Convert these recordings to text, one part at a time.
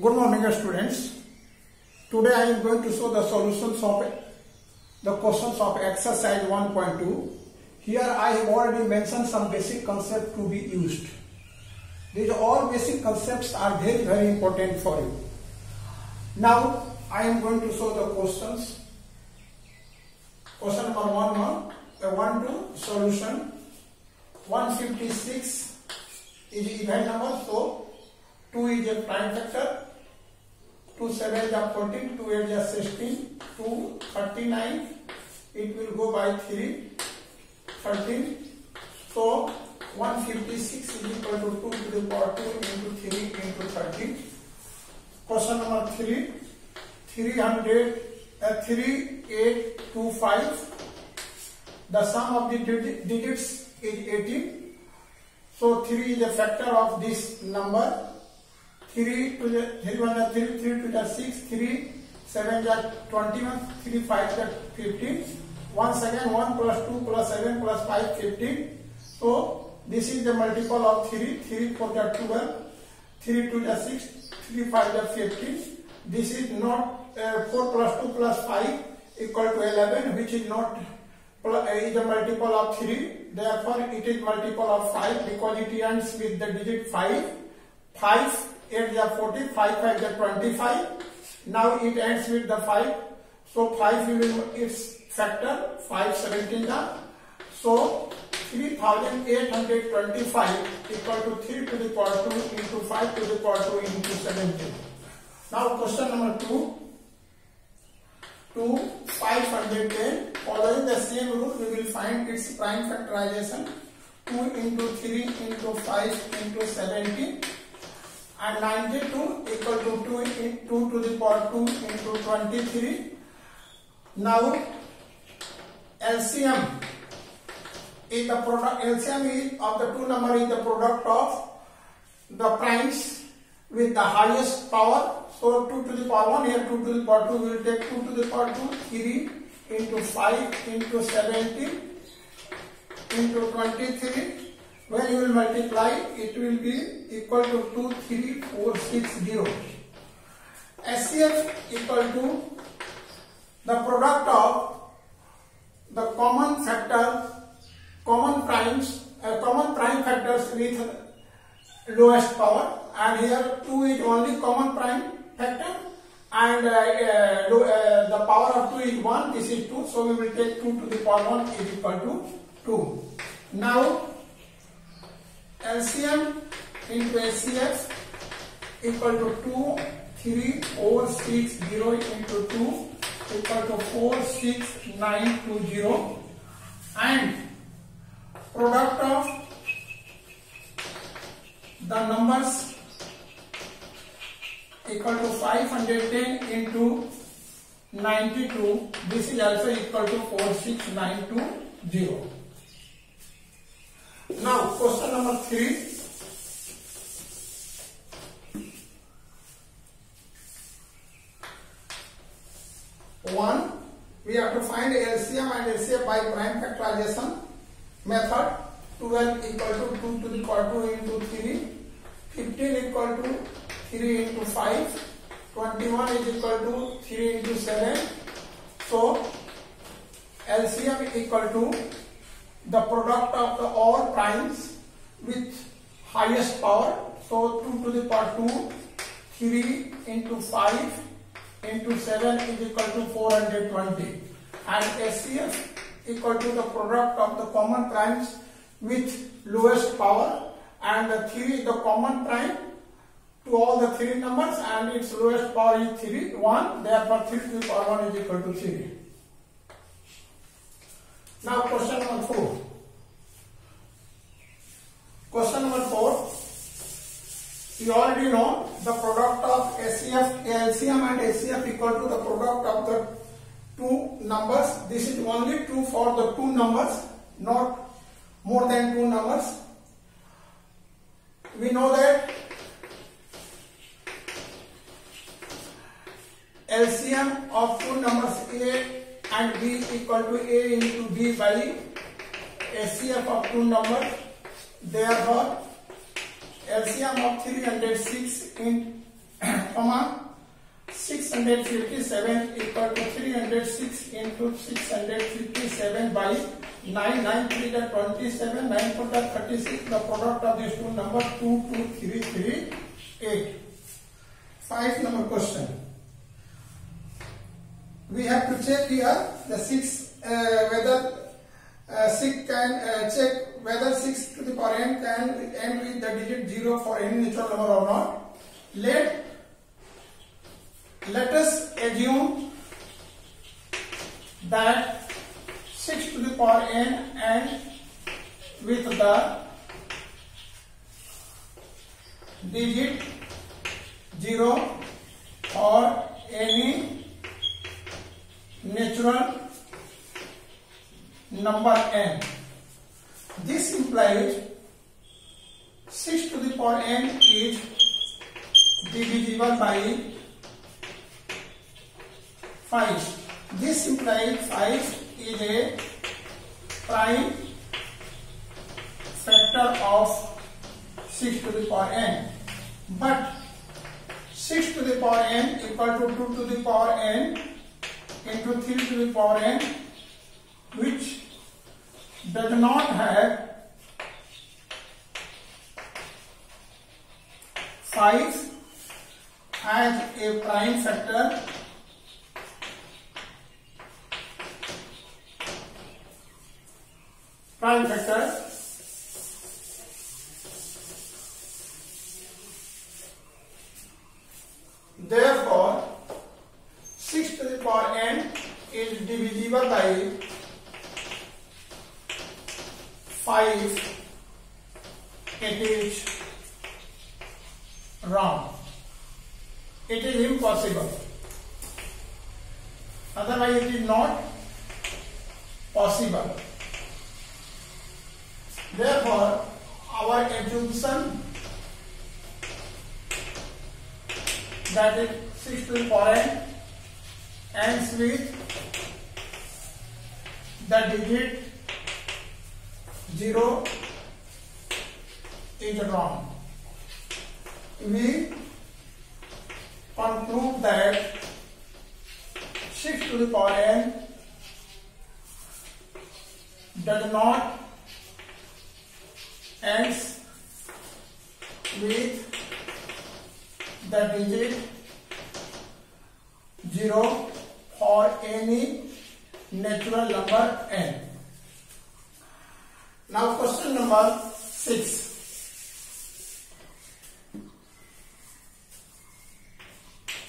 Good morning students. Today I am going to show the solutions of the questions of exercise 1.2. Here I have already mentioned some basic concepts to be used. These all basic concepts are very, very important for you. Now I am going to show the questions. Question number 1, the 1-2 solution. 156 is even number, so 2 is a prime factor. 2 7 are 14, 2 8 are 16, 2 39. It will go by 3 13. So 156 is equal to 2 to the power 2 into 3 into 13. Question number 3, 3 8 2 5. The sum of the digits is 18. So 3 is a factor of this number. 3 1 3, 3 to the 6, 3 7 the 21, 3 5 the 15. Once again 1 plus 2 plus 7 plus 5 15. So this is the multiple of 3. 3 4 the 12, 3 to the 6, 3 5 the 15. This is not 4 plus 2 plus 5 equal to 11, which is not is a multiple of 3. Therefore it is multiple of 5 because it ends with the digit 5. 5 8 is 40, 5 is 25. Now it ends with the 5, so 5 will its factor, 5 17. So 3825 equal to 3 to the power 2 into 5 to the power 2 into 17. Now question number 2, 2 510. Following the same rule, we will find its prime factorization. 2 into 3 into 5 into 17. And 92 equal to 2 to the power 2 into 23. Now LCM is the product. LCM of the two number is the product of the primes with the highest power. So 2 to the power 1, here 2 to the power 2. We will take 2 to the power 2, 3 into 5 into 17 into 23. When you will multiply, it will be equal to 23460. SCF equal to the product of the common factor, common prime factors with lowest power, and here 2 is only common prime factor, and the power of 2 is 1. This is 2, so we will take 2 to the power 1 is equal to 2. Now LCM into HCF equal to 23460 into 2 equal to 46920, and product of the numbers equal to 510 into 92. This is also equal to 46920. Now question number 3, 1. We have to find LCM and HCF by prime factorization method. 12 equal to 2 to the power 2 into 3. 15 equal to 3 into 5. 21 is equal to 3 into 7. So LCM equal to the product of the all primes with highest power. So 2 to the power 2, 3 into 5 into 7 is equal to 420. And HCF equal to the product of the common primes with lowest power, and the 3 is the common prime to all the 3 numbers, and its lowest power is 3, 1. Therefore 3 to the power 1 is equal to 3. Now question number 4. Question number 4. You already know the product of LCM and HCF equal to the product of the two numbers. This is only true for the two numbers, not more than two numbers. We know that LCM of two numbers A and B equal to A into B by HCF of two numbers. Therefore, LCM of 306 657 equal to 306 into 657 by 9, 9 3 the 27, 9 4 the 36, the product of these two numbers 22338. 5 number question. We have to check here the 6 whether 6 can check whether 6 to the power n can end with the digit 0 for any natural number or not. Let us assume that 6 to the power n ends with the digit 0 or any natural number n. This implies 6 to the power n is divisible by 5. This implies 5 is a prime factor of 6 to the power n. But 6 to the power n equal to 2 to the power n into 3 to the power n, which does not have 5 as a prime factor, Therefore, 6 to the power n is divisible by 5. It is wrong. It is impossible. Otherwise, it is not possible. Therefore, our assumption that is 6 to the power n ends with the digit 0 is wrong. We can prove that 6 to the power n does not ends with the digit 0 or any natural number n. Now question number 6.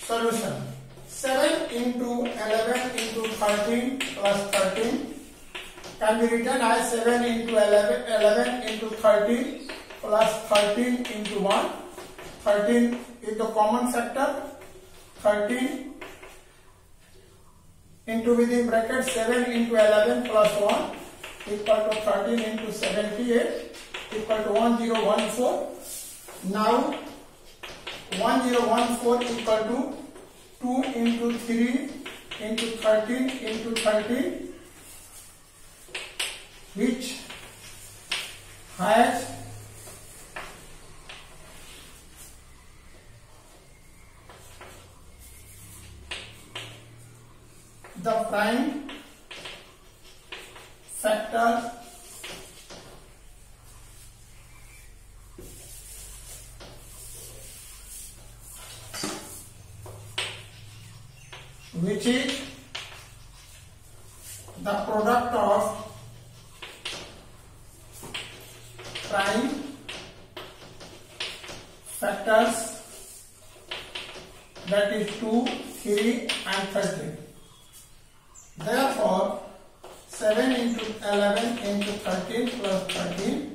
Solution. 7 into 11 into 13 plus 13 can be written as 7 into 11 into 13 plus 13 into 1. 13 is the common factor. 13 into within bracket 7 into 11 plus 1 equal to 13 into 78 equal to 1014. Now 1014 equal to 2 into 3 into 13 into 13, which has 2, 3 and 13. Therefore, 7 into 11 into 13 plus 13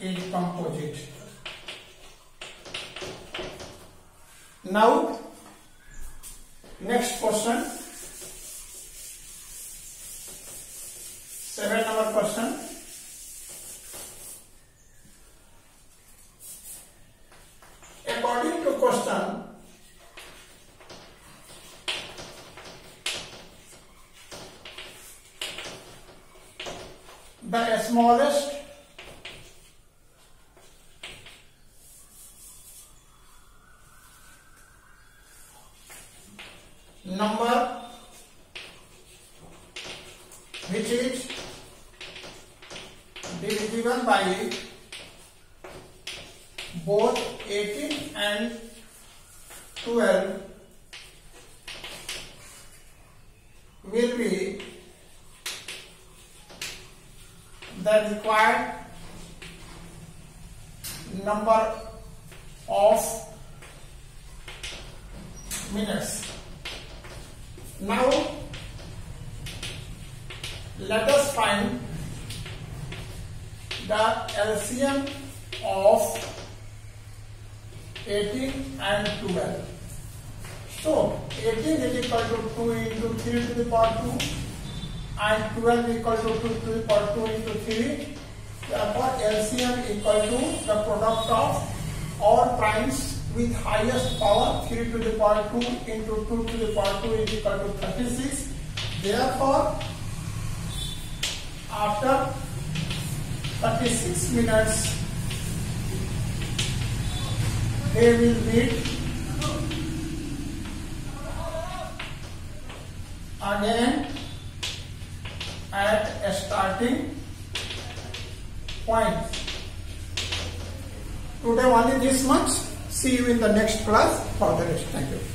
is composite. Now, next question. 7 number question. According to question, the smallest number which is divisible by both 18 and 12 will be the required number of minutes. Now let us find the LCM of 18 and 12. So 18 is equal to 2 into 3 to the power 2 and 12 is equal to 2 to the power 2 into 3. Therefore LCM equal to the product of all primes with highest power 3 to the power 2 into 2 to the power 2 is equal to 36. Therefore after 36 minutes they will meet again at a starting point. Today only this much. See you in the next class for the rest. Thank you.